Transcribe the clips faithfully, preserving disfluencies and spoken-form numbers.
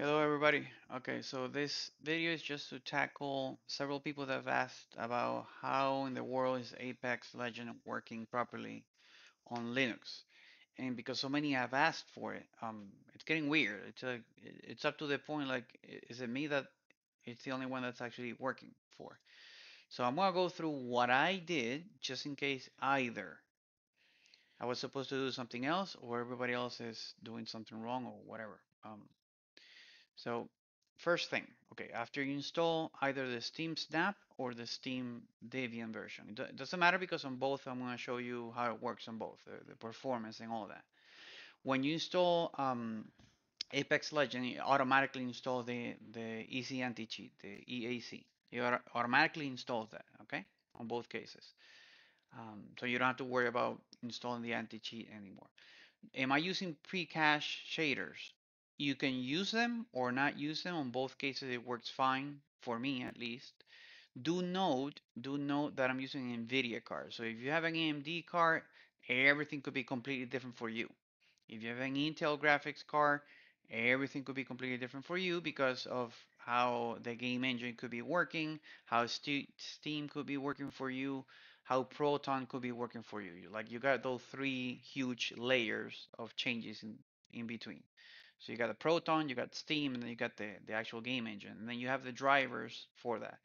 Hello everybody. Okay, so this video is just to tackle several people that have asked about how in the world is Apex Legends working properly on Linux. And because so many have asked for it, um, it's getting weird. It's like it's up to the point like, is it me that it's the only one that's actually working for? So I'm gonna go through what I did just in case either I was supposed to do something else or everybody else is doing something wrong or whatever. Um, So first thing, okay, after you install either the Steam Snap or the Steam Debian version, it doesn't matter because on both, I'm going to show you how it works on both, the, the performance and all that. When you install um, Apex Legends, it automatically installs the, the Easy Anti-Cheat, the E A C. It automatically installs that, okay, on both cases. Um, so you don't have to worry about installing the anti-cheat anymore. Am I using pre-cache shaders? You can use them or not use them. On both cases, it works fine, for me at least. Do note, do note that I'm using an NVIDIA card. So if you have an A M D card, everything could be completely different for you. If you have an Intel graphics card, everything could be completely different for you because of how the game engine could be working, how Steam could be working for you, how Proton could be working for you. Like you got those three huge layers of changes in, in between. So you got the Proton, you got Steam, and then you got the, the actual game engine. And then you have the drivers for that.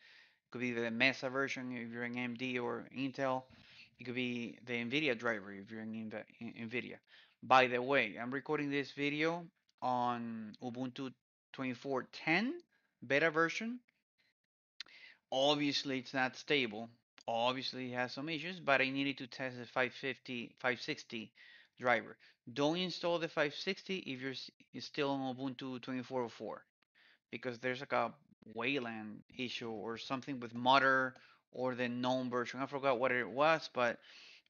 It could be the Mesa version if you're an A M D or Intel. It could be the NVIDIA driver if you're an NVIDIA. By the way, I'm recording this video on Ubuntu twenty-four ten beta version. Obviously, it's not stable. Obviously, it has some issues, but I needed to test the five fifty, five sixty driver. Don't install the five sixty if you're still on Ubuntu twenty-four oh four because there's like a Wayland issue or something with mutter or the gnome version. I forgot what it was, but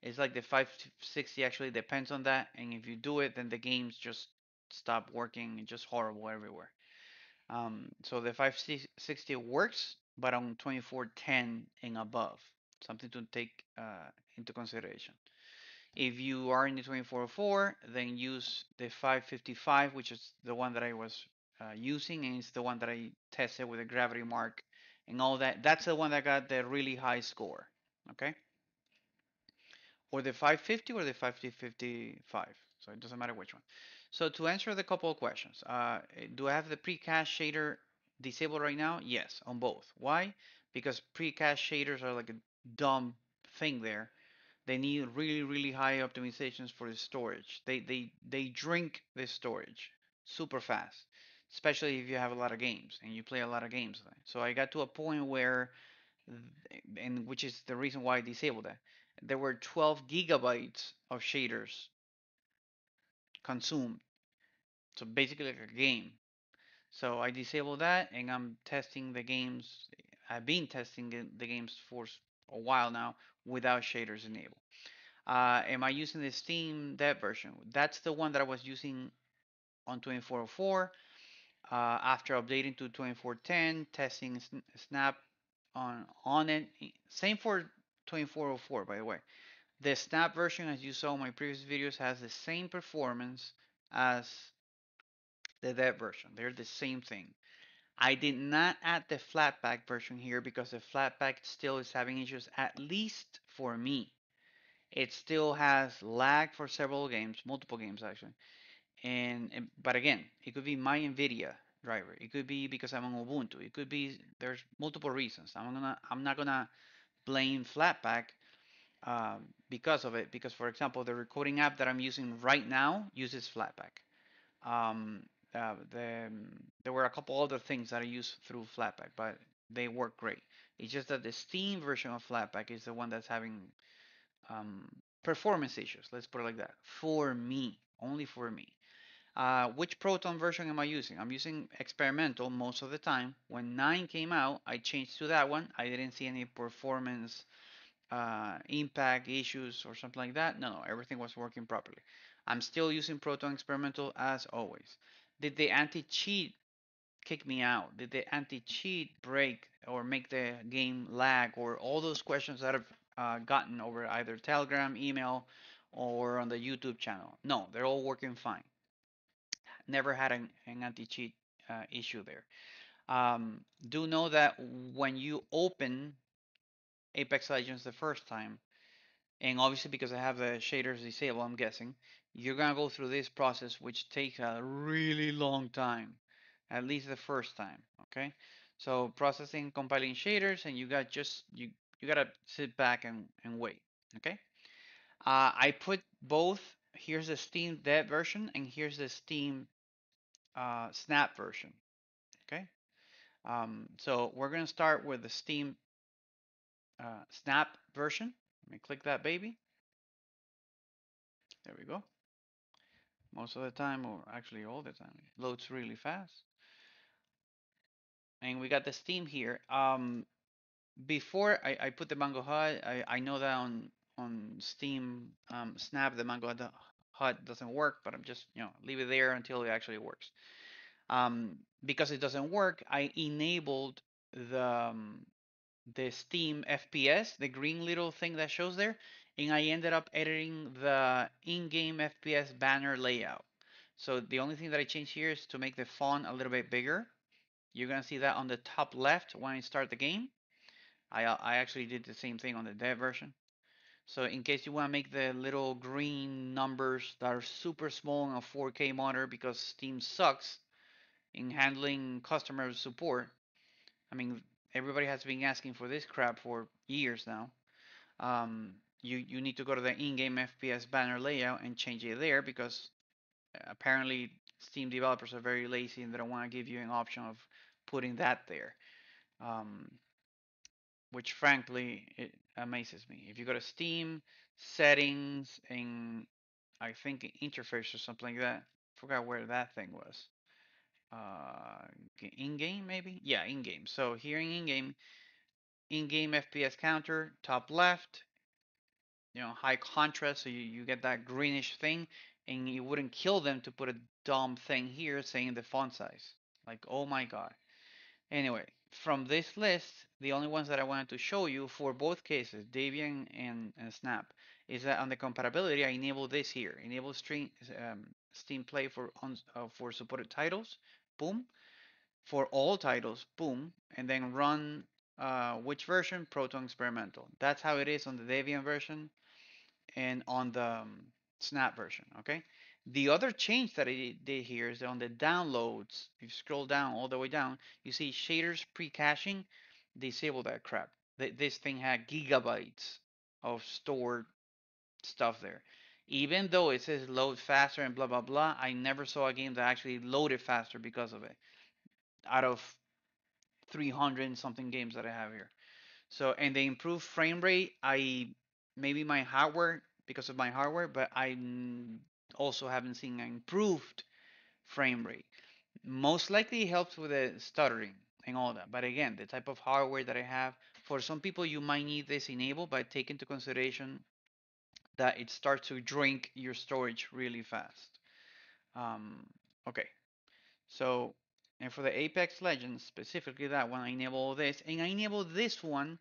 it's like the five sixty actually depends on that. And if you do it, then the games just stop working. It's just horrible everywhere. Um, so the five sixty works, but on twenty-four ten and above. Something to take uh, into consideration. If you are in the twenty-four oh four, then use the five fifty-five, which is the one that I was uh, using, and it's the one that I tested with the gravity mark and all that. That's the one that got the really high score, okay? Or the five fifty or the five fifty-five, so it doesn't matter which one. So to answer the couple of questions, uh, do I have the pre-cache shader disabled right now? Yes, on both. Why? Because pre-cache shaders are like a dumb thing there. They need really, really high optimizations for the storage. They they they drink the storage super fast, especially if you have a lot of games and you play a lot of games. So I got to a point where, and which is the reason why I disabled that, there were twelve gigabytes of shaders consumed. So basically like a game. So I disabled that, and I'm testing the games. I've been testing the games for a while now without shaders enabled. Uh, am I using the Steam Dev version? That's the one that I was using on twenty-four oh four. Uh, after updating to twenty-four ten, testing Snap on on it. Same for twenty-four oh four, by the way. The Snap version, as you saw in my previous videos, has the same performance as the Dev version. They're the same thing. I did not add the Flatpak version here because the Flatpak still is having issues, at least for me. It still has lag for several games, multiple games actually. And, and but again, it could be my NVIDIA driver. It could be because I'm on Ubuntu. It could be there's multiple reasons. I'm gonna I'm not gonna blame Flatpak um, because of it. Because for example, the recording app that I'm using right now uses Flatpak. Um, Uh, the, um, there were a couple other things that I used through Flatpak, but they work great. It's just that the Steam version of Flatpak is the one that's having um, performance issues. Let's put it like that. For me, only for me. Uh, which Proton version am I using? I'm using experimental most of the time. When nine came out, I changed to that one. I didn't see any performance uh, impact issues or something like that. No, no, everything was working properly. I'm still using Proton experimental as always. Did the anti-cheat kick me out? Did the anti-cheat break or make the game lag? Or all those questions that I've uh, gotten over either Telegram, email, or on the YouTube channel. No, they're all working fine. Never had an, an anti-cheat uh, issue there. Um, do know that when you open Apex Legends the first time, and obviously because I have the shaders disabled, I'm guessing, you're gonna go through this process, which takes a really long time, at least the first time, okay? So processing, compiling shaders, and you got just, you, you gotta sit back and, and wait, okay? Uh, I put both, here's the Steam Dev version, and here's the Steam uh, Snap version, okay? Um, so we're gonna start with the Steam uh, Snap version. Let me click that baby. There we go. Most of the time, or actually all the time, it loads really fast. And we got the Steam here. Um, before I, I put the MangoHud, I, I know that on on Steam um, Snap the MangoHud doesn't work, but I'm just, you know, leave it there until it actually works. Um, because it doesn't work, I enabled the um, the Steam F P S, the green little thing that shows there, and I ended up editing the in-game F P S banner layout. So the only thing that I changed here is to make the font a little bit bigger. You're gonna see that on the top left when I start the game. I, I actually did the same thing on the dev version. So in case you wanna make the little green numbers that are super small on a four K monitor because Steam sucks in handling customer support. I mean, everybody has been asking for this crap for years now. Um, you, you need to go to the in-game F P S banner layout and change it there because apparently Steam developers are very lazy and they don't want to give you an option of putting that there. Um, which frankly, it amazes me. If you go to Steam, settings, and I think interface or something like that. I forgot where that thing was. Uh, in-game maybe? Yeah, in-game. So here in in-game, in-game F P S counter, top left, you know, high contrast, so you, you get that greenish thing, and it wouldn't kill them to put a dumb thing here saying the font size. Like, oh my god. Anyway, from this list, the only ones that I wanted to show you for both cases, Debian and, and Snap, is that on the compatibility, I enable this here. Enable string, um, Steam Play for, on, uh, for supported titles. Boom. For all titles, boom. And then run uh, which version? Proton Experimental. That's how it is on the Debian version and on the um, Snap version, okay? The other change that I did here is that on the downloads, if you scroll down all the way down, you see shaders pre-caching, disable that crap. Th this thing had gigabytes of stored stuff there. Even though it says load faster and blah, blah, blah, I never saw a game that actually loaded faster because of it out of three hundred and something games that I have here. So, and they improved frame rate. I, maybe my hardware, because of my hardware, but I also haven't seen an improved frame rate. Most likely it helps with the stuttering and all that. But again, the type of hardware that I have, for some people, you might need this enabled, but take into consideration that it starts to drink your storage really fast. Um, okay, so, and for the Apex Legends, specifically that one, I enable all this, and I enable this one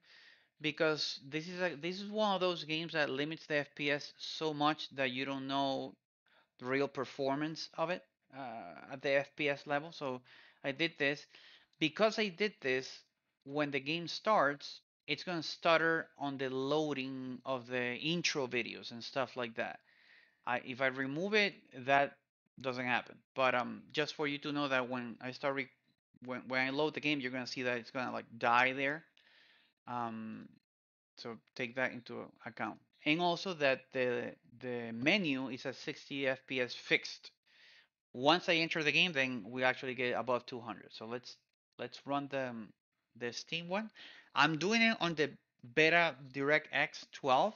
because this is a, this is one of those games that limits the F P S so much that you don't know the real performance of it uh, at the F P S level. So I did this. Because I did this, when the game starts, it's going to stutter on the loading of the intro videos and stuff like that. I, if I remove it, that doesn't happen. But um, just for you to know that when I start, re when, when I load the game, you're going to see that it's going to like die there. Um, so take that into account. And also that the, the menu is at sixty F P S fixed. Once I enter the game, then we actually get above two hundred. So let's, let's run the, the Steam one. I'm doing it on the beta DirectX twelve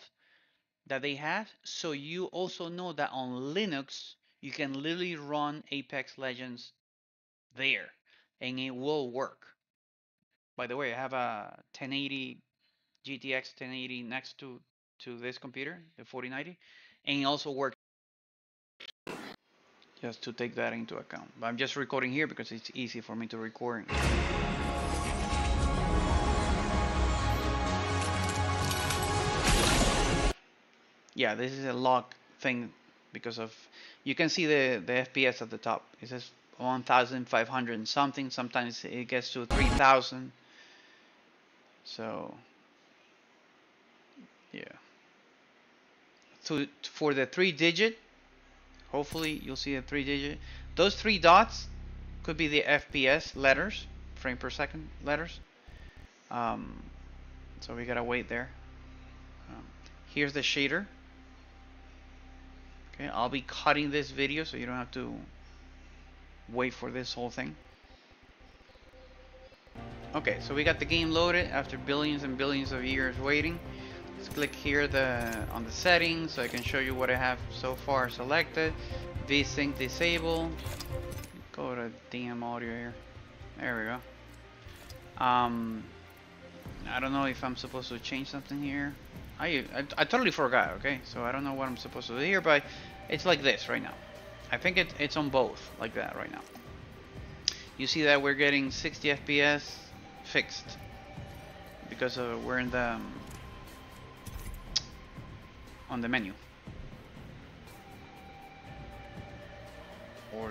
that they have. So you also know that on Linux, you can literally run Apex Legends there and it will work. By the way, I have a ten eighty, G T X ten eighty next to, to this computer, the forty ninety, and it also works. Just to take that into account. But I'm just recording here because it's easy for me to record. Yeah, this is a lock thing because of, you can see the, the F P S at the top. It says one thousand five hundred and something. Sometimes it gets to three thousand. So, yeah. To, for the three digit, hopefully you'll see a three digit. Those three dots could be the F P S letters, frame per second letters. Um, so we gotta wait there. Um, here's the shader. Okay, I'll be cutting this video so you don't have to wait for this whole thing. Okay, so we got the game loaded after billions and billions of years waiting. Let's click here the on the settings so I can show you what I have so far selected. VSync disable. Go to damn audio here. There we go. Um, I don't know if I'm supposed to change something here. I, I I totally forgot. Okay, so I don't know what I'm supposed to do here, but it's like this right now. I think it, it's on both like that right now. You see that we're getting sixty F P S fixed because uh, we're in the um, on the menu or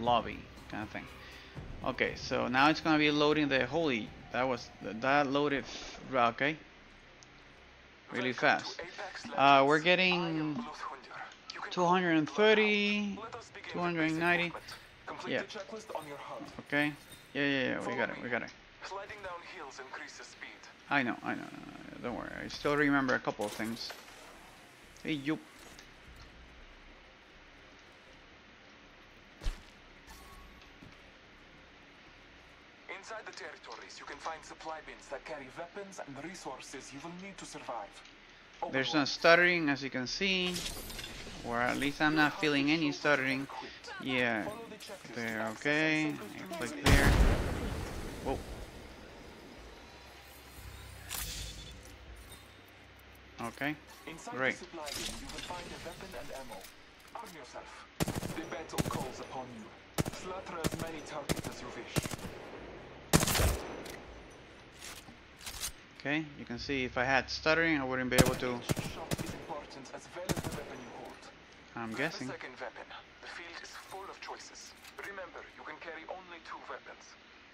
lobby kind of thing. Okay, so now it's gonna be loading the holy. That was that loaded. Okay, really fast. Uh, we're getting two hundred thirty, two hundred ninety. Yeah. Okay. Yeah, yeah, yeah. We got it. We got it. Sliding down hills increases speed. I know, I know. Don't worry. I still remember a couple of things. Hey, you. Inside the territories, you can find supply bins that carry weapons and resources you will need to survive. Overwatch. There's no stuttering, as you can see. Or at least I'm not feeling any stuttering. Yeah. There, okay. I click there. Whoa. Okay. Great. Okay, you can see if I had stuttering I wouldn't be able to. I'm guessing.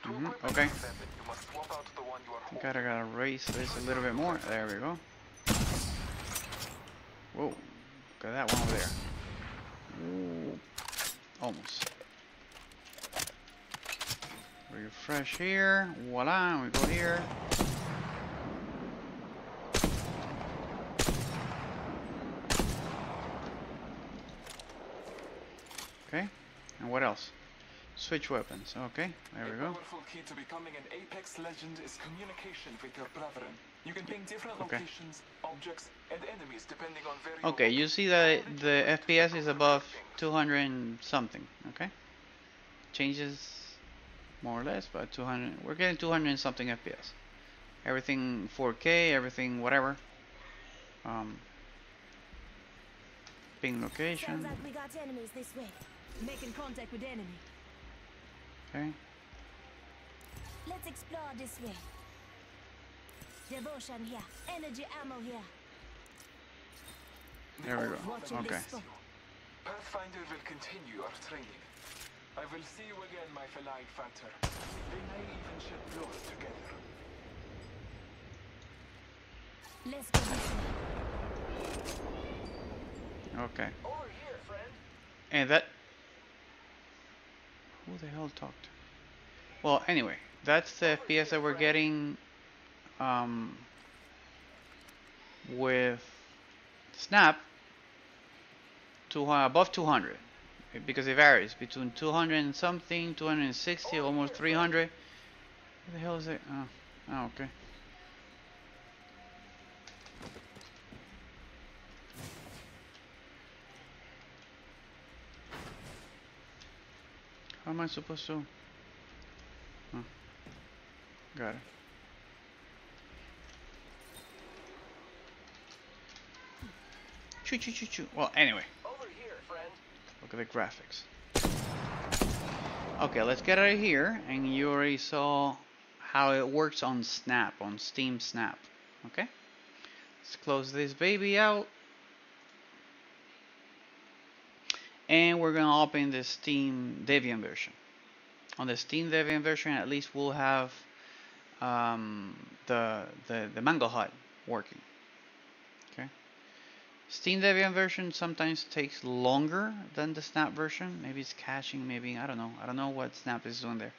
Mm-hmm. Okay. Gotta gotta raise this a little bit more. There we go. Whoa, got that one over there. Ooh. Almost. Refresh here. Voila, we go here. Okay, and what else? Switch weapons. Okay, there we go. A powerful key to becoming an Apex Legend is communication with your brethren. You can ping different locations, objects, and enemies depending on various. Okay, you see that the F P S is above two hundred and something. Okay, changes more or less, but two hundred. We're getting two hundred and something F P S. Everything four K, everything whatever. Um, ping location. Sounds like we got enemies this way. Making contact with enemy. Okay. Let's explore this way. Devotion here. Energy ammo here. There we go. Okay. Pathfinder will continue our training. I will see you again, my fellow fighter. They may even shed blood together. Let's go this way. Okay. Over here, friend. And that. Who the hell talked? Well, anyway, that's the F P S that we're getting um, with Snap to uh, above two hundred, because it varies between two hundred and something, two hundred sixty, almost three hundred. What the hell is it? Oh, oh okay. How am I supposed to? Oh. Got it. Choo choo choo choo. Well, anyway. Over here, friend. Look at the graphics. Okay, let's get out of here. And you already saw how it works on Snap, on Steam Snap. Okay? Let's close this baby out. and we're going to open the Steam Debian version. On the Steam Debian version, at least we'll have um, the, the, the MangoHud working. Okay. Steam Debian version sometimes takes longer than the Snap version. Maybe it's caching, maybe, I don't know. I don't know what Snap is doing there.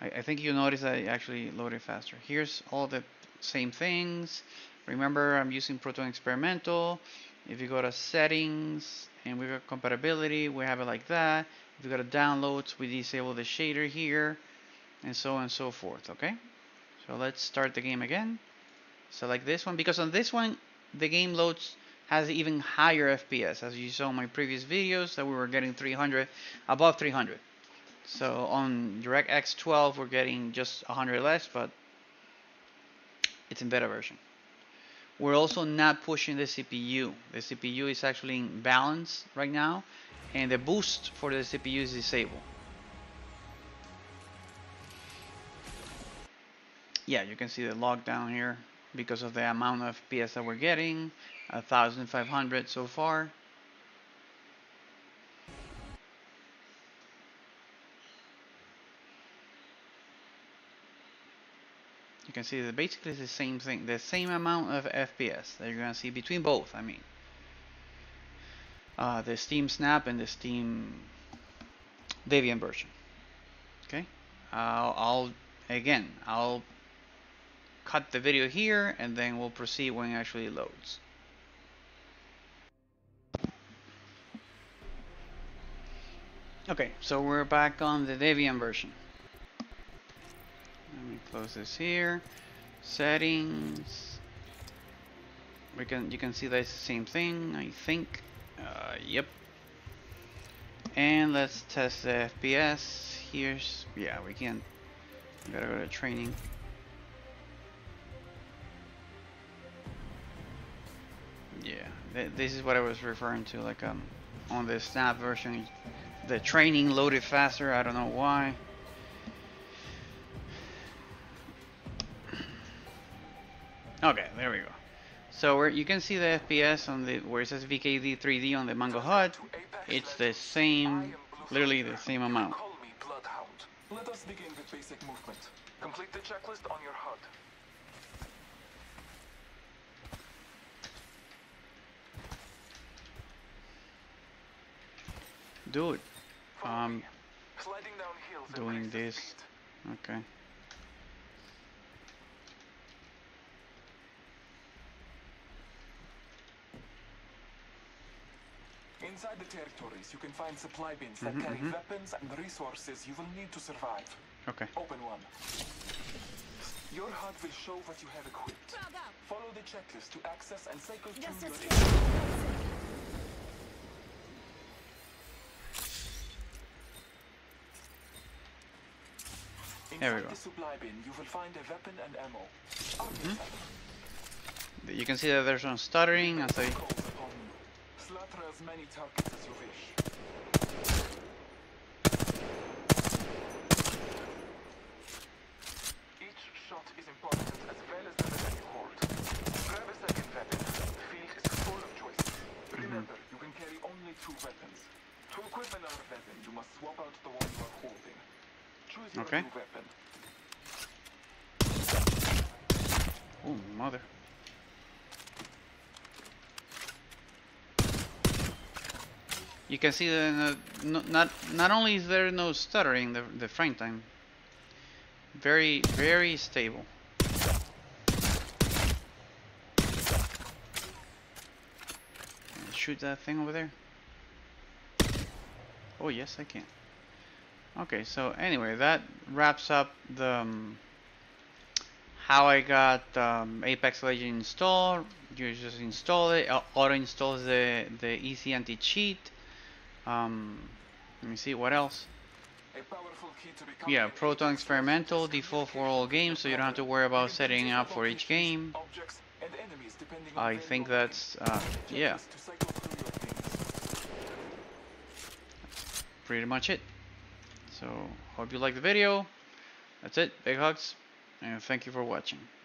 I, I think you notice that it actually loaded faster. Here's all the same things. Remember, I'm using Proton Experimental. If you go to settings and we've got compatibility, we have it like that. If you go to downloads, we disable the shader here, and so on and so forth. Okay, so let's start the game again. Select this one, because on this one the game loads has even higher F P S, as you saw in my previous videos that we were getting three hundred, above three hundred. So on DirectX twelve we're getting just one hundred less, but it's in beta version. We're also not pushing the C P U. The C P U is actually in balance right now, and the boost for the C P U is disabled. Yeah, you can see the log down here because of the amount of F P S that we're getting, one thousand five hundred so far. You can see that basically it's the same thing, the same amount of F P S that you're gonna see between both. I mean, uh, the Steam Snap and the Steam Debian version. Okay, uh, I'll again I'll cut the video here, and then we'll proceed when it actually loads. Okay, so we're back on the Debian version. Let me close this here. Settings. We can you can see that's the same thing, I think. Uh, yep. And let's test the F P S. Here's yeah we can. We gotta go to training. Yeah, th this is what I was referring to. Like um, on the Snap version, the training loaded faster. I don't know why. Okay, there we go. So where you can see the F P S on the where it says V K D three D on the MangoHud, it's the same, literally the same amount. Call me Bloodhound. Let us begin with basic movement. Complete the checklist on your H U D. Dude, um, doing this. Okay. Inside the territories, you can find supply bins that mm-hmm, carry mm-hmm. weapons and resources you will need to survive. Okay. Open one. Your H U D will show what you have equipped. Follow the checklist to access and cycle through yes, your Inside there we go. The supply bin, you will find a weapon and ammo. Mm-hmm. You can see that there's some stuttering as I... Slaughter as many targets as you wish. Each shot is important as well as the weapon you hold. Grab a second weapon. The field is full of choices. Mm-hmm. Remember, you can carry only two weapons. To equip another weapon, you must swap out the one you are holding. Choose your okay. new weapon. Oh, mother. You can see that no, not not only is there no stuttering, the the frame time very very stable. Shoot that thing over there. Oh yes, I can. Okay, so anyway, that wraps up the um, how I got um, Apex Legends installed. You just install it. Uh, auto installs the the Easy Anti-Cheat. Um, let me see what else. Yeah, Proton Experimental, default for all games, so you don't have to worry about setting up for each game. I think that's uh, yeah, pretty much it. So hope you liked the video. That's it. Big hugs, and thank you for watching.